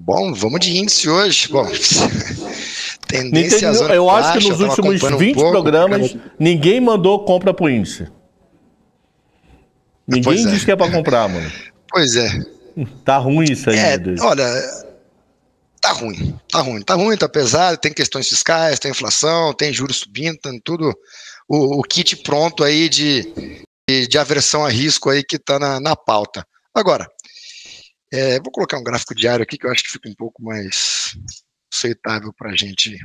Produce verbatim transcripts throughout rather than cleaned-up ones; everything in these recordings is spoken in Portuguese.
Bom, vamos de índice hoje. Bom, tendência à zona eu acho baixa, que nos últimos vinte um pouco, programas, eu... ninguém mandou compra pro índice. Ninguém é. diz que é para comprar, mano. Pois é. Tá ruim isso aí, é, meu Deus. Olha, tá ruim, tá ruim, tá ruim, tá pesado, tem questões fiscais, tem inflação, tem juros subindo, tem tudo. O, o kit pronto aí de, de, de aversão a risco aí que tá na, na pauta. Agora, É, vou colocar um gráfico diário aqui que eu acho que fica um pouco mais aceitável para a gente.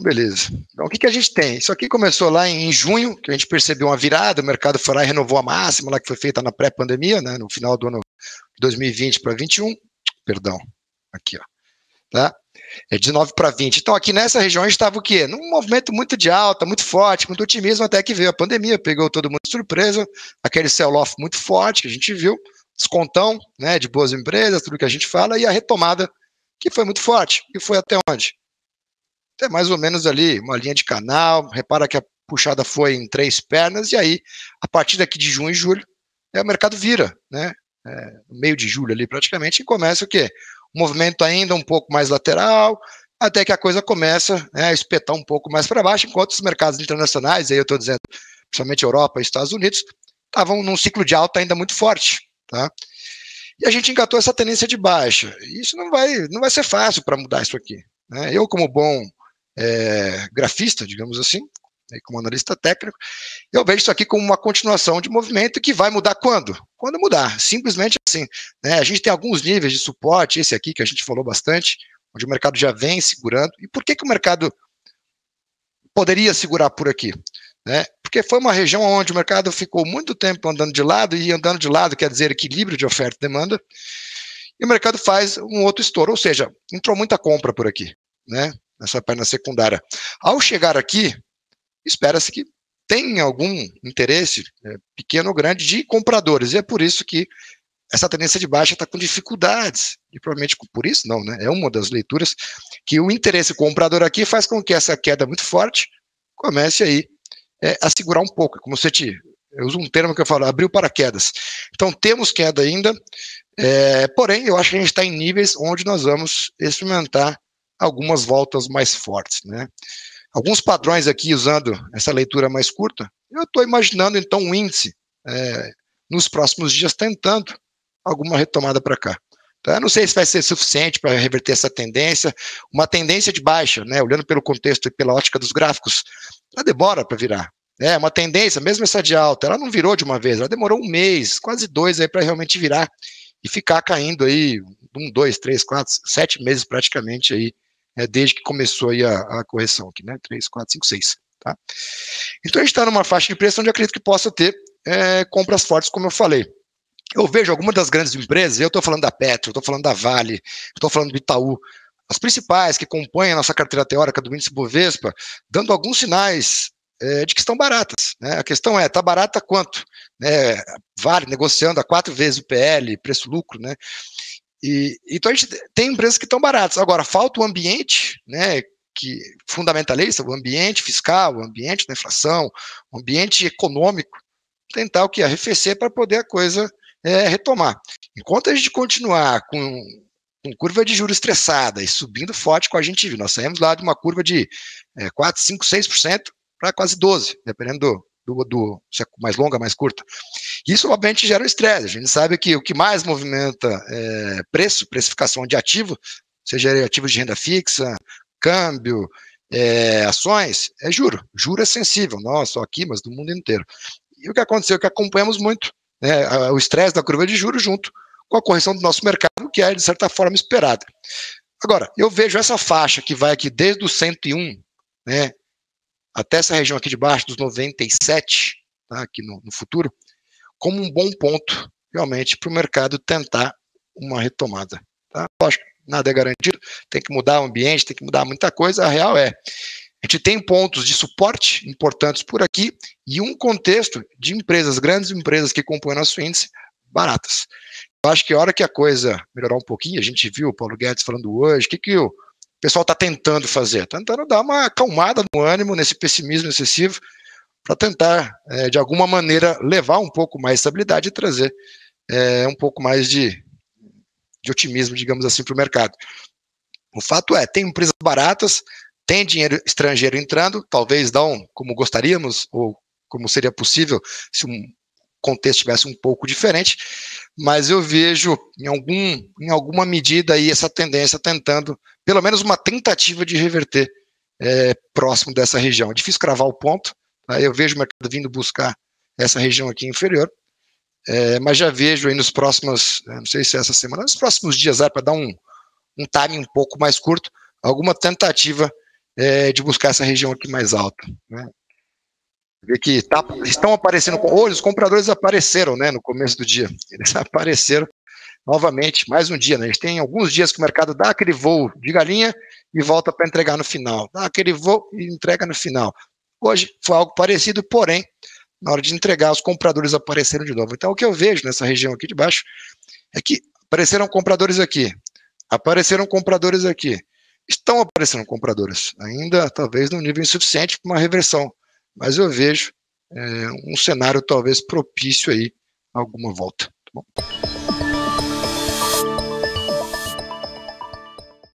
Beleza. Então, o que, que a gente tem? Isso aqui começou lá em junho, que a gente percebeu uma virada, o mercado foi lá e renovou a máxima lá que foi feita na pré-pandemia, né, no final do ano dois mil e vinte para vinte e um. Perdão, aqui, ó. Tá? É de nove para vinte. Então, aqui nessa região a gente estava o quê? Num movimento muito de alta, muito forte, muito otimismo, até que veio a pandemia, pegou todo mundo de surpresa, aquele sell-off muito forte que a gente viu, descontão, né, de boas empresas, tudo que a gente fala, e a retomada, que foi muito forte. E foi até onde? Até mais ou menos ali, uma linha de canal, repara que a puxada foi em três pernas, e aí, a partir daqui de junho e julho, é, o mercado vira, né, é, meio de julho ali praticamente, e começa o quê? Movimento ainda um pouco mais lateral, até que a coisa começa, né, a espetar um pouco mais para baixo, enquanto os mercados internacionais, aí eu estou dizendo, principalmente Europa e Estados Unidos, estavam num ciclo de alta ainda muito forte, tá? E a gente engatou essa tendência de baixa. Isso não vai, não vai ser fácil para mudar isso aqui, né? Eu, como bom é, grafista, digamos assim, como analista técnico, eu vejo isso aqui como uma continuação de movimento que vai mudar quando? Quando mudar, simplesmente assim, né? A gente tem alguns níveis de suporte, esse aqui que a gente falou bastante, onde o mercado já vem segurando. E por que que o mercado poderia segurar por aqui, né? Porque foi uma região onde o mercado ficou muito tempo andando de lado, e andando de lado quer dizer equilíbrio de oferta e demanda, e o mercado faz um outro estouro, ou seja, entrou muita compra por aqui, né? Nessa perna secundária. Ao chegar aqui, espera-se que tenha algum interesse, né, pequeno ou grande, de compradores. E é por isso que essa tendência de baixa está com dificuldades. E provavelmente por isso não, né? É uma das leituras que o interesse comprador aqui faz com que essa queda muito forte comece aí é, a segurar um pouco. Como se te, eu uso um termo que eu falo, abriu paraquedas. Então temos queda ainda, é, porém eu acho que a gente está em níveis onde nós vamos experimentar algumas voltas mais fortes, né? Alguns padrões aqui, usando essa leitura mais curta, eu estou imaginando, então, um índice é, nos próximos dias tentando alguma retomada para cá. Tá? Não sei se vai ser suficiente para reverter essa tendência, uma tendência de baixa, né? Olhando pelo contexto e pela ótica dos gráficos, ela demora para virar. É uma tendência, mesmo essa de alta, ela não virou de uma vez, ela demorou um mês, quase dois aí para realmente virar e ficar caindo aí um, dois, três, quatro, sete meses praticamente aí, é, desde que começou aí a, a correção aqui, né, três, quatro, cinco, seis, tá? Então a gente está numa faixa de preço onde eu acredito que possa ter é, compras fortes, como eu falei. Eu vejo algumas das grandes empresas, eu estou falando da Petro, estou falando da Vale, estou falando do Itaú, as principais que compõem a nossa carteira teórica do índice Bovespa, dando alguns sinais é, de que estão baratas, né? A questão é, está barata quanto? É, Vale negociando a quatro vezes o P L, preço-lucro, né? E, então, a gente tem empresas que estão baratas. Agora, falta o ambiente, né, que, fundamentalista, o ambiente fiscal, o ambiente da inflação, o ambiente econômico, tentar o que? Arrefecer para poder a coisa é, retomar. Enquanto a gente continuar com, com curva de juros estressada e subindo forte, com a gente viu, nós saímos lá de uma curva de é, quatro, cinco, seis por cento para quase doze por cento, dependendo do, do, do se é mais longa, mais curta. Isso, obviamente, gera um estresse. A gente sabe que o que mais movimenta é preço, precificação de ativo, seja ativos de renda fixa, câmbio, é, ações, é juro. Juro é sensível, não só aqui, mas do mundo inteiro. E o que aconteceu, que acompanhamos muito, né, o estresse da curva de juros junto com a correção do nosso mercado, que é, de certa forma, esperada. Agora, eu vejo essa faixa que vai aqui desde o cento e um, né, até essa região aqui de baixo, dos noventa e sete, tá, aqui no, no futuro, como um bom ponto, realmente, para o mercado tentar uma retomada. Tá? Lógico, nada é garantido, tem que mudar o ambiente, tem que mudar muita coisa, a real é, a gente tem pontos de suporte importantes por aqui e um contexto de empresas, grandes empresas que compõem nosso índice, baratas. Eu acho que a hora que a coisa melhorar um pouquinho, a gente viu o Paulo Guedes falando hoje, o que, que o pessoal está tentando fazer? Tentando dar uma acalmada no ânimo, nesse pessimismo excessivo, para tentar, é, de alguma maneira, levar um pouco mais de estabilidade e trazer é, um pouco mais de de otimismo, digamos assim, para o mercado. O fato é, tem empresas baratas, tem dinheiro estrangeiro entrando, talvez não como gostaríamos, ou como seria possível se um contexto tivesse um pouco diferente, mas eu vejo em, algum, em alguma medida aí essa tendência tentando, pelo menos uma tentativa de reverter é, próximo dessa região. É difícil cravar o ponto, tá? Eu vejo o mercado vindo buscar essa região aqui inferior, é, mas já vejo aí nos próximos, não sei se é essa semana, nos próximos dias, é, para dar um, um timing um pouco mais curto, alguma tentativa é, de buscar essa região aqui mais alta, né? Ver que tá, estão aparecendo, hoje os compradores apareceram, né, no começo do dia, eles apareceram novamente, mais um dia, né, a gente tem alguns dias que o mercado dá aquele voo de galinha e volta para entregar no final, dá aquele voo e entrega no final, hoje foi algo parecido, porém, na hora de entregar, os compradores apareceram de novo. Então o que eu vejo nessa região aqui de baixo é que apareceram compradores aqui, apareceram compradores aqui, estão aparecendo compradores, ainda talvez num nível insuficiente para uma reversão, mas eu vejo é, um cenário talvez propício aí a alguma volta. Tá bom?